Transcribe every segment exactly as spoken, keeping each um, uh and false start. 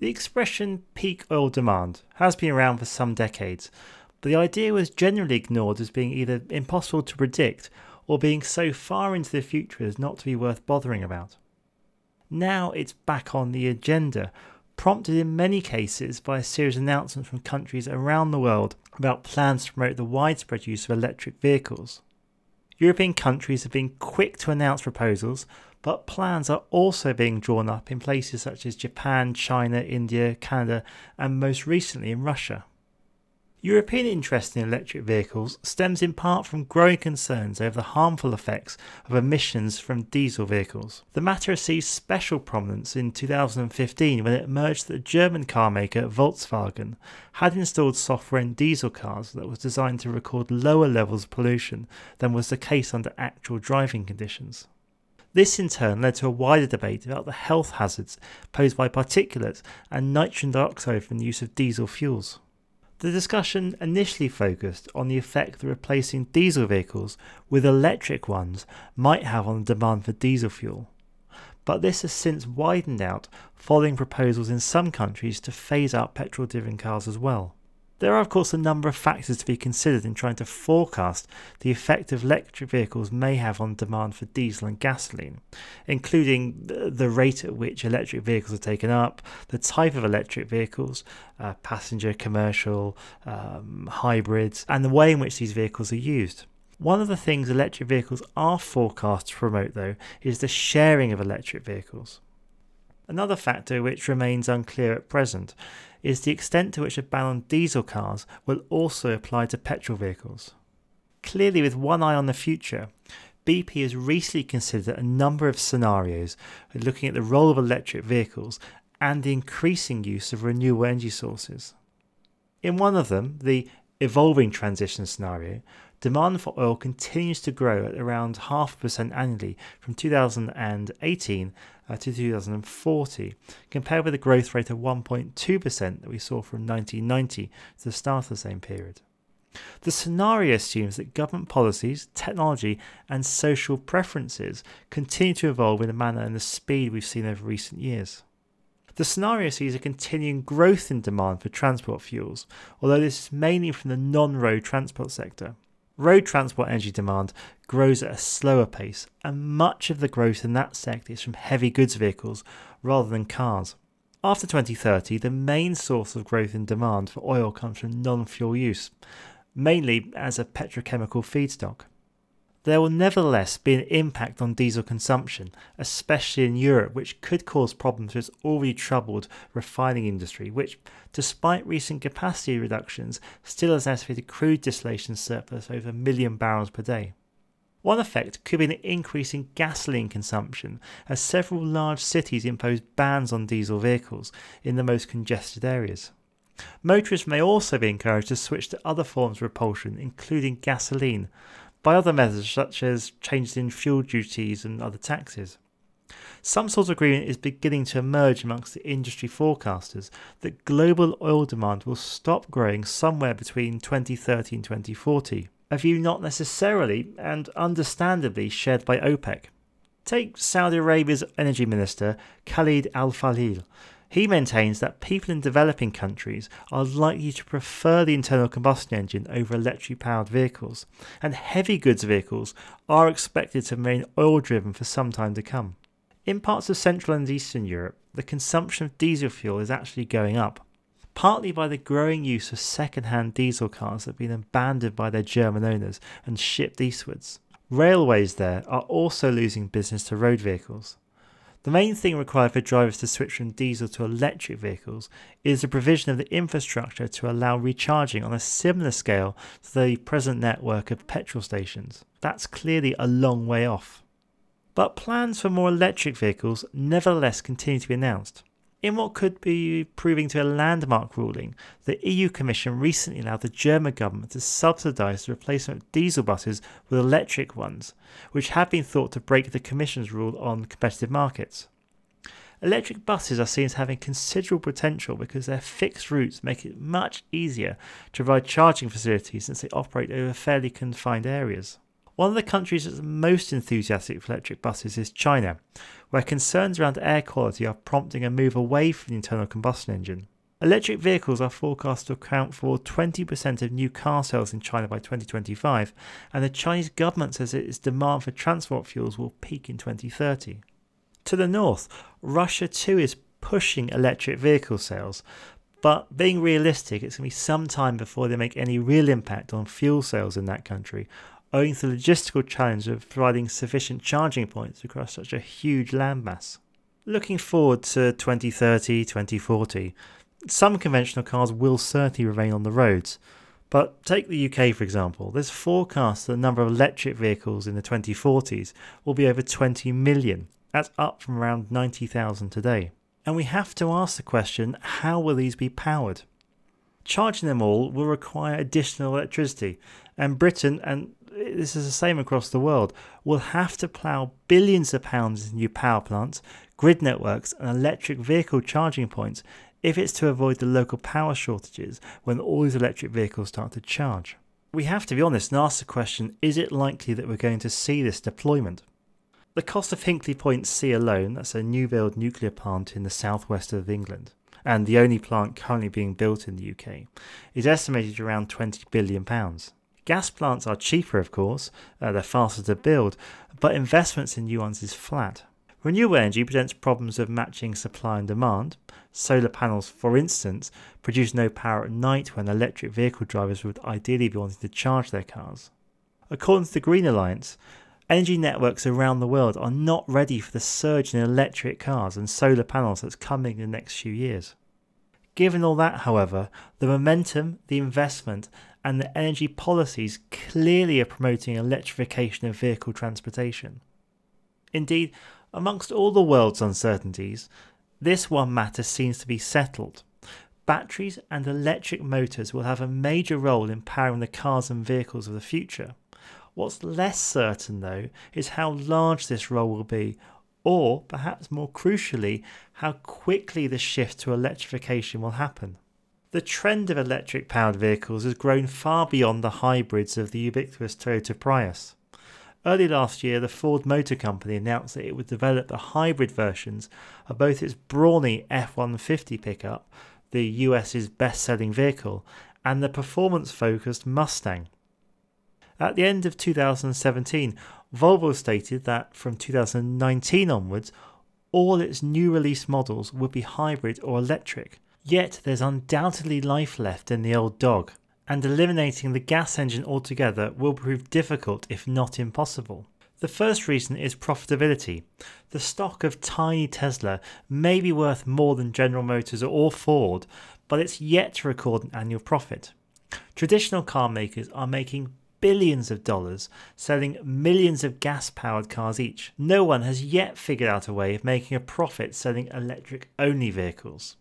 The expression peak oil demand has been around for some decades, but the idea was generally ignored as being either impossible to predict or being so far into the future as not to be worth bothering about. Now it's back on the agenda, prompted in many cases by a series of announcements from countries around the world about plans to promote the widespread use of electric vehicles. European countries have been quick to announce proposals, but plans are also being drawn up in places such as Japan, China, India, Canada, and most recently in Russia. European interest in electric vehicles stems in part from growing concerns over the harmful effects of emissions from diesel vehicles. The matter received special prominence in two thousand fifteen when it emerged that the German car maker Volkswagen had installed software in diesel cars that was designed to record lower levels of pollution than was the case under actual driving conditions. This in turn led to a wider debate about the health hazards posed by particulates and nitrogen dioxide from the use of diesel fuels. The discussion initially focused on the effect that replacing diesel vehicles with electric ones might have on the demand for diesel fuel, but this has since widened out following proposals in some countries to phase out petrol-driven cars as well. There are of course a number of factors to be considered in trying to forecast the effect of electric vehicles may have on demand for diesel and gasoline, including the rate at which electric vehicles are taken up, the type of electric vehicles, uh, passenger, commercial, um, hybrids, and the way in which these vehicles are used. One of the things electric vehicles are forecast to promote though is the sharing of electric vehicles. Another factor which remains unclear at present is the extent to which a ban on diesel cars will also apply to petrol vehicles. Clearly, with one eye on the future, B P has recently considered a number of scenarios looking at the role of electric vehicles and the increasing use of renewable energy sources. In one of them, the evolving transition scenario, demand for oil continues to grow at around half a percent annually from two thousand eighteen uh, to two thousand forty, compared with a growth rate of one point two percent that we saw from nineteen ninety to the start of the same period. The scenario assumes that government policies, technology and social preferences continue to evolve in the manner and the speed we've seen over recent years. The scenario sees a continuing growth in demand for transport fuels, although this is mainly from the non-road transport sector. Road transport energy demand grows at a slower pace, and much of the growth in that sector is from heavy goods vehicles rather than cars. After twenty thirty, the main source of growth in demand for oil comes from non-fuel use, mainly as a petrochemical feedstock. There will nevertheless be an impact on diesel consumption, especially in Europe, which could cause problems for its already troubled refining industry, which, despite recent capacity reductions, still has an estimated crude distillation surplus over a million barrels per day. One effect could be an increase in gasoline consumption, as several large cities impose bans on diesel vehicles in the most congested areas. Motorists may also be encouraged to switch to other forms of propulsion, including gasoline, by other methods such as changes in fuel duties and other taxes. Some sort of agreement is beginning to emerge amongst the industry forecasters that global oil demand will stop growing somewhere between twenty thirty and twenty forty, a view not necessarily and understandably shared by OPEC. Take Saudi Arabia's energy minister Khalid Al-Falih. He maintains that people in developing countries are likely to prefer the internal combustion engine over electric powered vehicles, and heavy goods vehicles are expected to remain oil driven for some time to come. In parts of Central and Eastern Europe, the consumption of diesel fuel is actually going up, partly by the growing use of second-hand diesel cars that have been abandoned by their German owners and shipped eastwards. Railways there are also losing business to road vehicles. The main thing required for drivers to switch from diesel to electric vehicles is the provision of the infrastructure to allow recharging on a similar scale to the present network of petrol stations. That's clearly a long way off. But plans for more electric vehicles nevertheless continue to be announced. In what could be proving to be a landmark ruling, the E U Commission recently allowed the German government to subsidise the replacement of diesel buses with electric ones, which have been thought to break the Commission's rule on competitive markets. Electric buses are seen as having considerable potential because their fixed routes make it much easier to provide charging facilities since they operate over fairly confined areas. One of the countries that's most enthusiastic for electric buses is China, where concerns around air quality are prompting a move away from the internal combustion engine. Electric vehicles are forecast to account for twenty percent of new car sales in China by twenty twenty-five, and the Chinese government says its demand for transport fuels will peak in twenty thirty. To the north, Russia too is pushing electric vehicle sales, but being realistic, it's going to be some time before they make any real impact on fuel sales in that country, owing to the logistical challenge of providing sufficient charging points across such a huge landmass. Looking forward to twenty thirty, twenty forty, some conventional cars will certainly remain on the roads, but take the U K for example. There's forecast that the number of electric vehicles in the twenty forties will be over twenty million, that's up from around ninety thousand today. And we have to ask the question, how will these be powered? Charging them all will require additional electricity, and Britain, and this is the same across the world, will have to plough billions of pounds into new power plants, grid networks and electric vehicle charging points if it's to avoid the local power shortages when all these electric vehicles start to charge. We have to be honest and ask the question, is it likely that we're going to see this deployment? The cost of Hinkley Point C alone, that's a new build nuclear plant in the southwest of England, and the only plant currently being built in the U K, is estimated around twenty billion pounds. Gas plants are cheaper of course, uh, they're faster to build, but investments in new ones is flat. Renewable energy presents problems of matching supply and demand. Solar panels, for instance, produce no power at night when electric vehicle drivers would ideally be wanting to charge their cars. According to the Green Alliance, energy networks around the world are not ready for the surge in electric cars and solar panels that's coming in the next few years. Given all that, however, the momentum, the investment and the energy policies clearly are promoting electrification of vehicle transportation. Indeed, amongst all the world's uncertainties, this one matter seems to be settled. Batteries and electric motors will have a major role in powering the cars and vehicles of the future. What's less certain though is how large this role will be, or perhaps more crucially, how quickly the shift to electrification will happen. The trend of electric powered vehicles has grown far beyond the hybrids of the ubiquitous Toyota Prius. Early last year, the Ford Motor Company announced that it would develop the hybrid versions of both its brawny F one fifty pickup, the U S's best-selling vehicle, and the performance-focused Mustang. At the end of two thousand seventeen, Volvo stated that from two thousand nineteen onwards, all its new release models would be hybrid or electric. Yet there's undoubtedly life left in the old dog, and eliminating the gas engine altogether will prove difficult if not impossible. The first reason is profitability. The stock of tiny Tesla may be worth more than General Motors or Ford, but it's yet to record an annual profit. Traditional car makers are making billions of dollars selling millions of gas-powered cars each. No one has yet figured out a way of making a profit selling electric-only vehicles.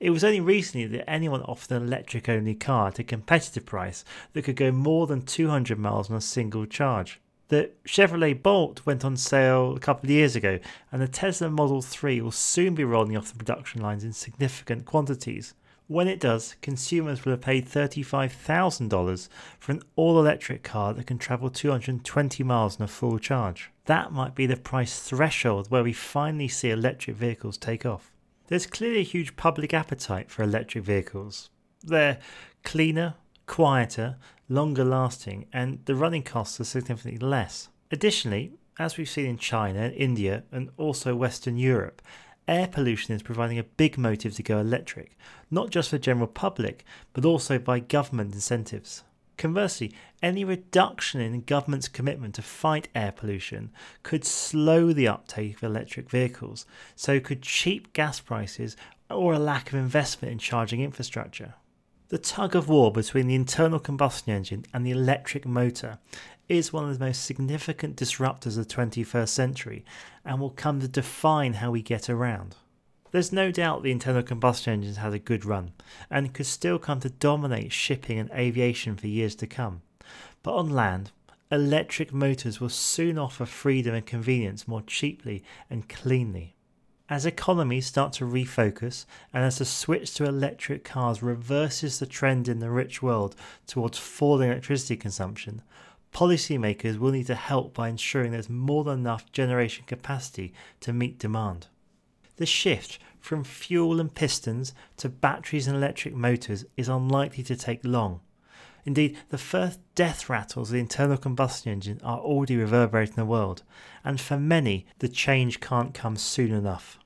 It was only recently that anyone offered an electric-only car at a competitive price that could go more than two hundred miles on a single charge. The Chevrolet Bolt went on sale a couple of years ago, and the Tesla Model three will soon be rolling off the production lines in significant quantities. When it does, consumers will have paid thirty-five thousand dollars for an all-electric car that can travel two hundred twenty miles on a full charge. That might be the price threshold where we finally see electric vehicles take off. There's clearly a huge public appetite for electric vehicles. They're cleaner, quieter, longer lasting, and the running costs are significantly less. Additionally, as we've seen in China, India, and also Western Europe, air pollution is providing a big motive to go electric, not just for the general public, but also by government incentives. Conversely, any reduction in the government's commitment to fight air pollution could slow the uptake of electric vehicles, so could cheap gas prices or a lack of investment in charging infrastructure. The tug of war between the internal combustion engine and the electric motor is one of the most significant disruptors of the twenty-first century and will come to define how we get around. There's no doubt the internal combustion engines had a good run and could still come to dominate shipping and aviation for years to come. But on land, electric motors will soon offer freedom and convenience more cheaply and cleanly. As economies start to refocus and as the switch to electric cars reverses the trend in the rich world towards falling electricity consumption, policymakers will need to help by ensuring there's more than enough generation capacity to meet demand. The shift from fuel and pistons to batteries and electric motors is unlikely to take long. Indeed, the first death rattles of the internal combustion engine are already reverberating the world, and for many, the change can't come soon enough.